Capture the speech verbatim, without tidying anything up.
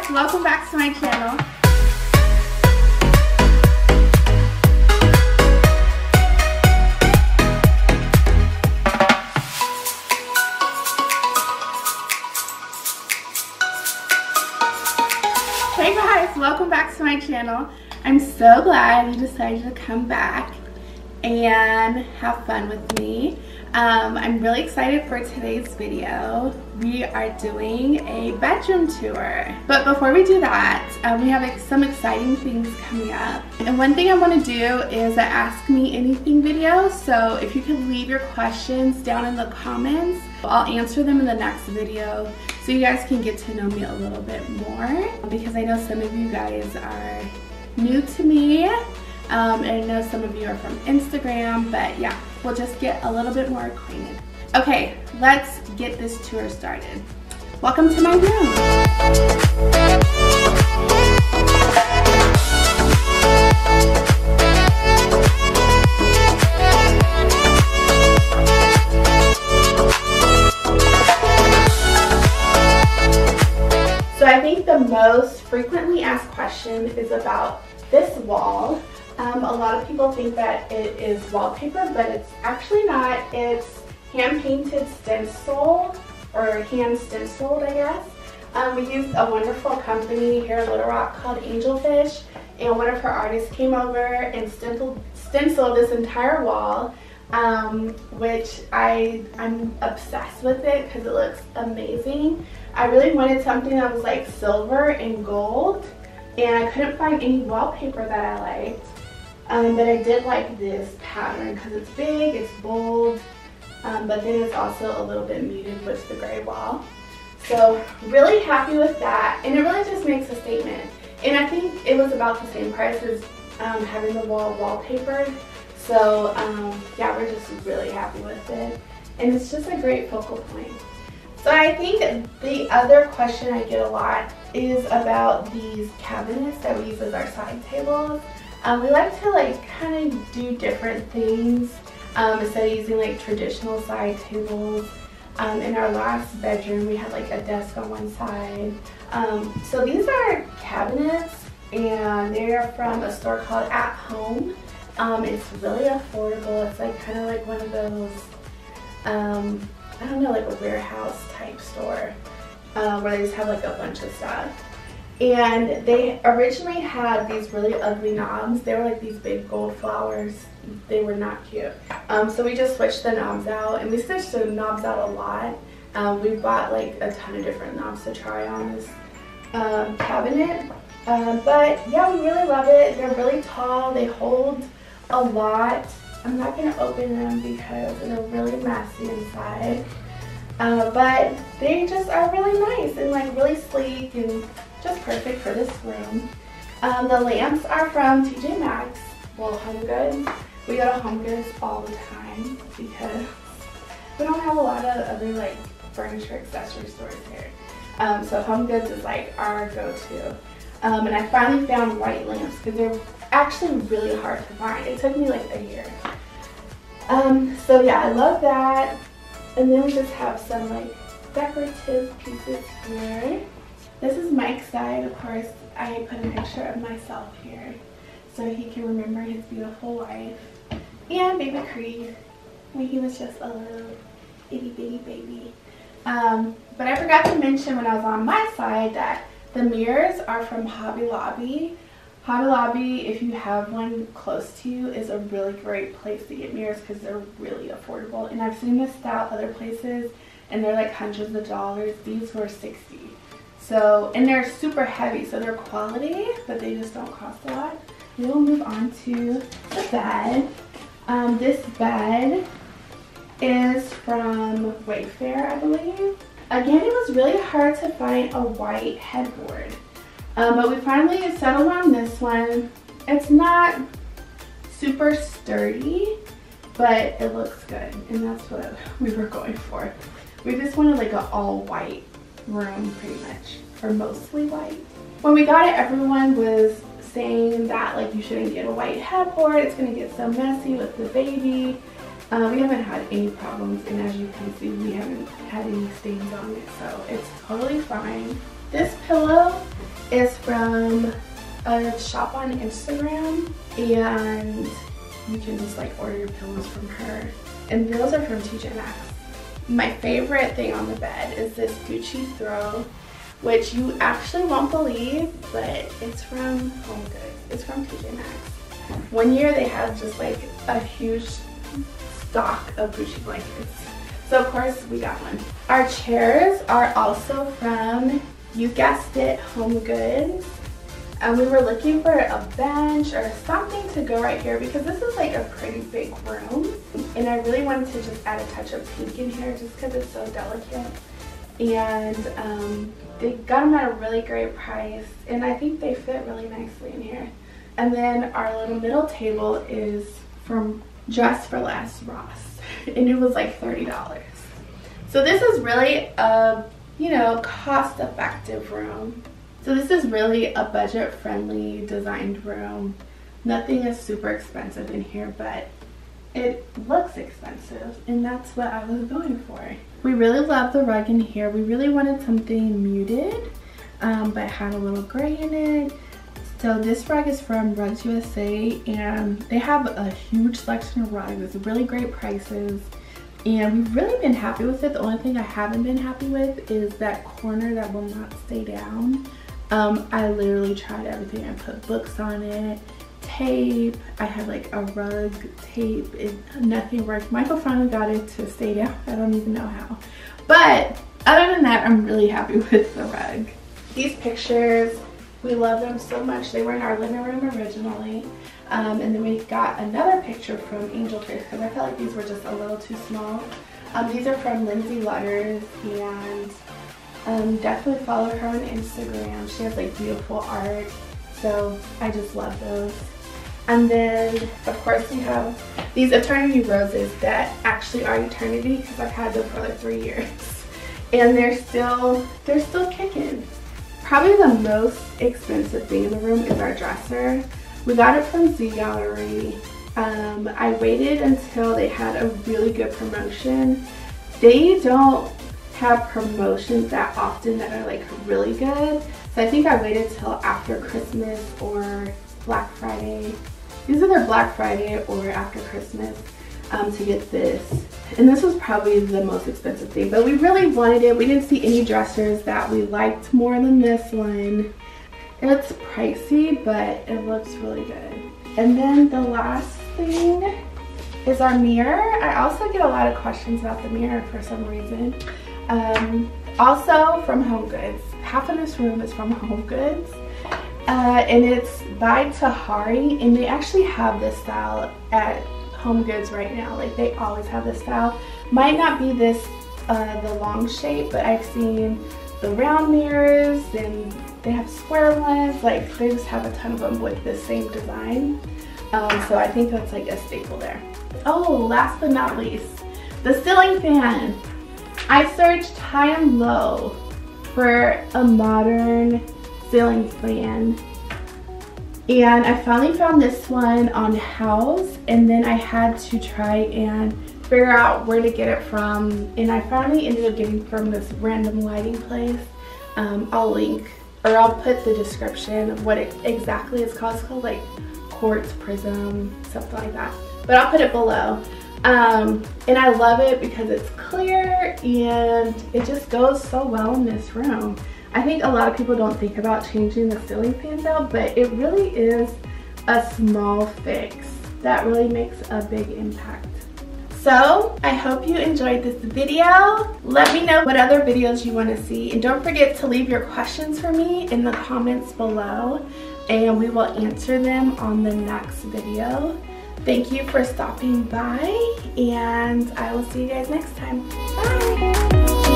guys, welcome back to my channel. Hey guys, welcome back to my channel. I'm so glad you decided to come back and have fun with me. Um, I'm really excited for today's video. We are doing a bedroom tour. But before we do that, um, we have ex some exciting things coming up. And one thing I want to do is an Ask Me Anything video. So if you could leave your questions down in the comments, I'll answer them in the next video so you guys can get to know me a little bit more. Because I know some of you guys are new to me. Um, and I know some of you are from Instagram, but yeah, we'll just get a little bit more acquainted. Okay, let's get this tour started. Welcome to my room. So I think the most frequently asked question is about this wall. Um, a lot of people think that it is wallpaper, but it's actually not. It's hand-painted stencil, or hand-stenciled, I guess. Um, we used a wonderful company here in Little Rock called Angelfish, and one of her artists came over and stenciled, stenciled this entire wall, um, which I, I'm obsessed with it because it looks amazing. I really wanted something that was like silver and gold, and I couldn't find any wallpaper that I liked. Um, but I did like this pattern because it's big, it's bold, um, but then it's also a little bit muted with the gray wall. So really happy with that, and it really just makes a statement. And I think it was about the same price as um, having the wall wallpapered. So um, yeah, we're just really happy with it. And it's just a great focal point. So I think the other question I get a lot is about these cabinets that we use as our side tables. Um, we like to like kind of do different things um, instead of using like traditional side tables. Um, in our last bedroom we had like a desk on one side. Um, so these are cabinets, and they are from a store called At Home. Um, it's really affordable. It's like kind of like one of those, um, I don't know, like a warehouse type store uh, where they just have like a bunch of stuff. And they originally had these really ugly knobs. They were like these big gold flowers. They were not cute. Um, so we just switched the knobs out, and we switched the knobs out a lot. Um, we bought like a ton of different knobs to try on this um, cabinet. Um, but yeah, we really love it. They're really tall. They hold a lot. I'm not going to open them because they're really messy inside. Uh, but they just are really nice and like really sleek and just perfect for this room. Um, the lamps are from T J Maxx, well, HomeGoods. We go to HomeGoods all the time because we don't have a lot of other like furniture accessory stores here. Um, so HomeGoods is like our go-to. Um, and I finally found white lamps because they're actually really hard to find. It took me like a year. Um, so yeah, I love that. And then we just have some like decorative pieces here. This is Mike's side, of course. I put a picture of myself here so he can remember his beautiful wife and baby Creed when he was just a little itty bitty baby. Um, but I forgot to mention when I was on my side that the mirrors are from Hobby Lobby. Hobby Lobby, if you have one close to you, is a really great place to get mirrors because they're really affordable. And I've seen this style other places, and they're like hundreds of dollars. These were sixty. So, and they're super heavy, so they're quality, but they just don't cost a lot. We'll move on to the bed. Um, this bed is from Wayfair, I believe. Again, it was really hard to find a white headboard, um, but we finally settled on this one. It's not super sturdy, but it looks good, and that's what we were going for. We just wanted like an all white room pretty much, or mostly white. When we got it, everyone was saying that like you shouldn't get a white headboard, it's gonna get so messy with the baby. Uh, we haven't had any problems, and as you can see, we haven't had any stains on it, so it's totally fine. This pillow is from a shop on Instagram, and you can just like order your pillows from her. And those are from T J Maxx. My favorite thing on the bed is this Gucci throw, which you actually won't believe, but it's from HomeGoods. It's from T J Maxx. One year they had just like a huge stock of Gucci blankets. So of course we got one. Our chairs are also from, you guessed it, HomeGoods. And we were looking for a bench or something to go right here because this is like a pretty big room. And I really wanted to just add a touch of pink in here just because it's so delicate. And um, they got them at a really great price, and I think they fit really nicely in here. And then our little middle table is from Dress for Less Ross, and it was like thirty dollars. So this is really a, you know, cost-effective room. So this is really a budget-friendly designed room. Nothing is super expensive in here, but it looks expensive, and that's what I was going for. We really love the rug in here. We really wanted something muted, um, but had a little gray in it. So this rug is from Rugs U S A, and they have a huge selection of rugs, really great prices, and we've really been happy with it. The only thing I haven't been happy with is that corner that will not stay down. Um, I literally tried everything. I put books on it, tape. I had like a rug tape and nothing worked. Michael finally got it to stay down. I don't even know how. But other than that, I'm really happy with the rug. These pictures, we love them so much. They were in our living room originally. Um, and then we got another picture from Angelfish because I felt like these were just a little too small. Um, these are from Lindsay Lutters, and um, definitely follow her on Instagram. She has like beautiful art. So I just love those. And then, of course, we have these eternity roses that actually are eternity because I've had them for like three years. And they're still, they're still kicking. Probably the most expensive thing in the room is our dresser. We got it from Z Gallery. Um, I waited until they had a really good promotion. They don't have promotions that often that are like really good. So I think I waited till after Christmas or Black Friday. These are their Black Friday or after Christmas um, to get this. And this was probably the most expensive thing, but we really wanted it. We didn't see any dressers that we liked more than this one. It's pricey, but it looks really good. And then the last thing is our mirror. I also get a lot of questions about the mirror for some reason. Um, also from HomeGoods. Half of this room is from HomeGoods, uh, and it's by Tahari, and they actually have this style at HomeGoods right now. Like they always have this style. Might not be this uh, the long shape, but I've seen the round mirrors, and they have square ones. Like they just have a ton of them with the same design. Um, so I think that's like a staple there. Oh, last but not least, the ceiling fan. I searched high and low for a modern ceiling fan, and I finally found this one on Houzz, and then I had to try and figure out where to get it from, and I finally ended up getting from this random lighting place. Um, I'll link, or I'll put the description of what it exactly is called. It's called like Quartz Prism, something like that, but I'll put it below. Um, and I love it because it's clear and it just goes so well in this room. I think a lot of people don't think about changing the ceiling fans out, but it really is a small fix that really makes a big impact. So I hope you enjoyed this video. Let me know what other videos you want to see, and don't forget to leave your questions for me in the comments below, and we will answer them on the next video. Thank you for stopping by, and I will see you guys next time. Bye!